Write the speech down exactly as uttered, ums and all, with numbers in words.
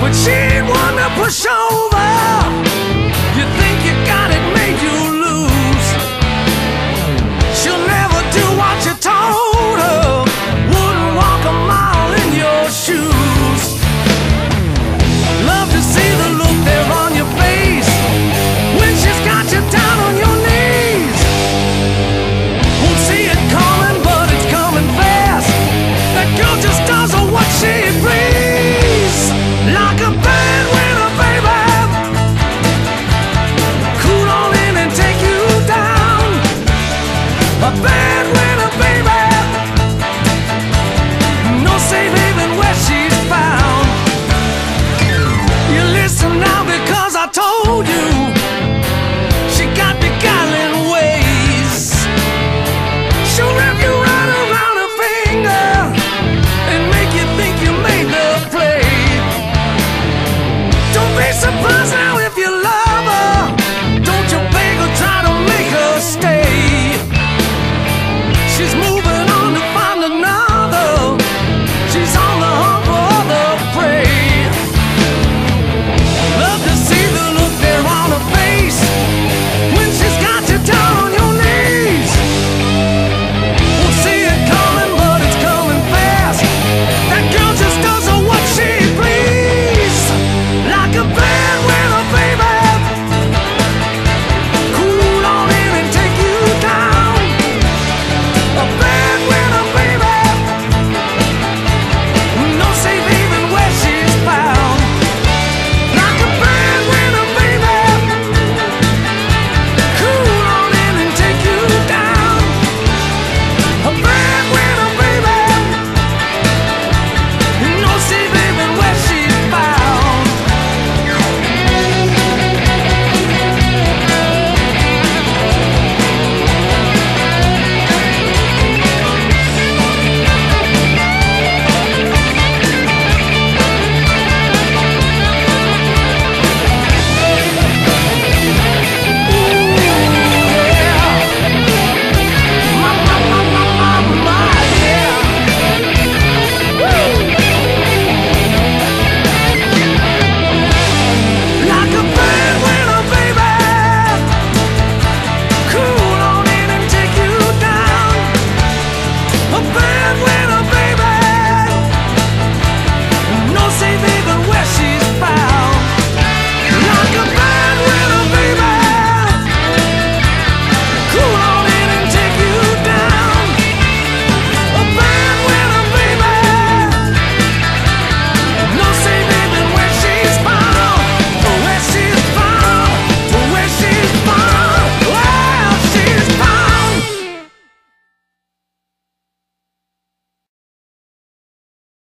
but she wanna push over.